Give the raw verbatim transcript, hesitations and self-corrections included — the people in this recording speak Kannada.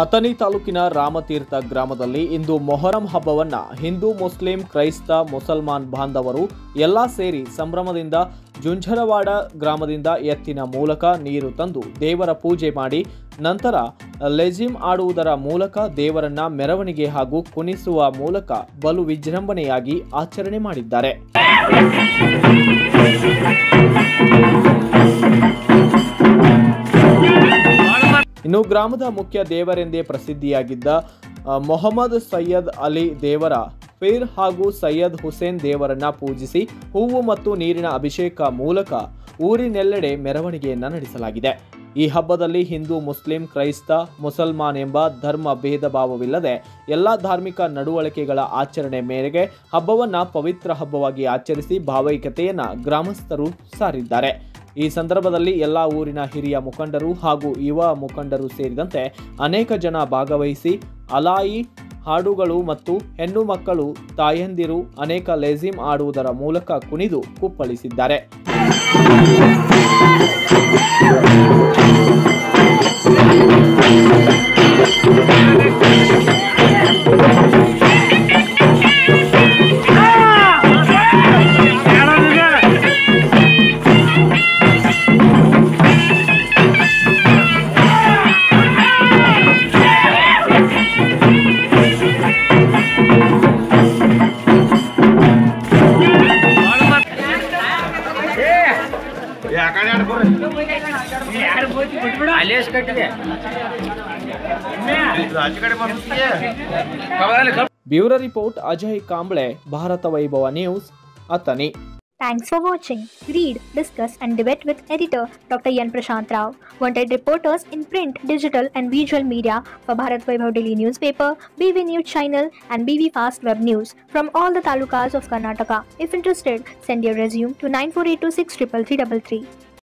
ಅಥಣಿ ತಾಲೂಕಿನ ರಾಮತೀರ್ಥ ಗ್ರಾಮದಲ್ಲಿ ಇಂದು ಮೊಹರಂ ಹಬ್ಬವನ್ನು ಹಿಂದೂ ಮುಸ್ಲಿಂ ಕ್ರೈಸ್ತ ಮುಸಲ್ಮಾನ್ ಬಾಂಧವರು ಎಲ್ಲ ಸೇರಿ ಸಂಭ್ರಮದಿಂದ ಜುಂಜರವಾಡ ಗ್ರಾಮದಿಂದ ಎತ್ತಿನ ಮೂಲಕ ನೀರು ತಂದು ದೇವರ ಪೂಜೆ ಮಾಡಿ ನಂತರ ಲೆಜಿಮ್ ಆಡುವುದರ ಮೂಲಕ ದೇವರನ್ನ ಮೆರವಣಿಗೆ ಹಾಗೂ ಕುಣಿಸುವ ಮೂಲಕ ಬಲು ವಿಜೃಂಭಣೆಯಾಗಿ ಆಚರಣೆ ಮಾಡಿದ್ದಾರೆ. ಇನ್ನು ಗ್ರಾಮದ ಮುಖ್ಯ ದೇವರೆಂದೇ ಪ್ರಸಿದ್ಧಿಯಾಗಿದ್ದ ಮೊಹಮ್ಮದ್ ಸೈಯದ್ ಅಲಿ ದೇವರ ಪೀರ್ ಹಾಗೂ ಸೈಯದ್ ಹುಸೇನ್ ದೇವರನ್ನ ಪೂಜಿಸಿ ಹೂವು ಮತ್ತು ನೀರಿನ ಅಭಿಷೇಕ ಮೂಲಕ ಊರಿನೆಲ್ಲೆಡೆ ಮೆರವಣಿಗೆಯನ್ನು ನಡೆಸಲಾಗಿದೆ. ಈ ಹಬ್ಬದಲ್ಲಿ ಹಿಂದೂ ಮುಸ್ಲಿಂ ಕ್ರೈಸ್ತ ಮುಸಲ್ಮಾನ್ ಎಂಬ ಧರ್ಮ ಭೇದ ಭಾವವಿಲ್ಲದೆ ಎಲ್ಲ ಧಾರ್ಮಿಕ ನಡವಳಿಕೆಗಳ ಆಚರಣೆ ಮೇರೆಗೆ ಹಬ್ಬವನ್ನು ಪವಿತ್ರ ಹಬ್ಬವಾಗಿ ಆಚರಿಸಿ ಭಾವೈಕ್ಯತೆಯನ್ನು ಗ್ರಾಮಸ್ಥರು ಸಾರಿದ್ದಾರೆ. ಈ ಸಂದರ್ಭದಲ್ಲಿ ಎಲ್ಲ ಊರಿನ ಹಿರಿಯ ಮುಖಂಡರು ಹಾಗೂ ಯುವ ಮುಖಂಡರು ಸೇರಿದಂತೆ ಅನೇಕ ಜನ ಭಾಗವಹಿಸಿ ಅಲಾಯಿ, ಹಾಡುಗಳು ಮತ್ತು ಹೆಣ್ಣು ಮಕ್ಕಳು, ತಾಯಂದಿರು ಅನೇಕ ಲೆಜಿಮ್ ಆಡುವುದರ ಮೂಲಕ ಕುಣಿದು ಕುಪ್ಪಳಿಸಿದ್ದಾರೆ. Bureau report Ajay Kamble, Bharat Vaibhava News, Athani. Thanks for watching. Read, discuss and debate with editor Doctor Yan Prashant Rao. Wanted reporters in print, digital and visual media for Bharat Vaibhava Daily Newspaper, B V News Channel and B V Fast Web News from all the talukas of Karnataka. If interested, send your resume to nine four eight two six triple three three three.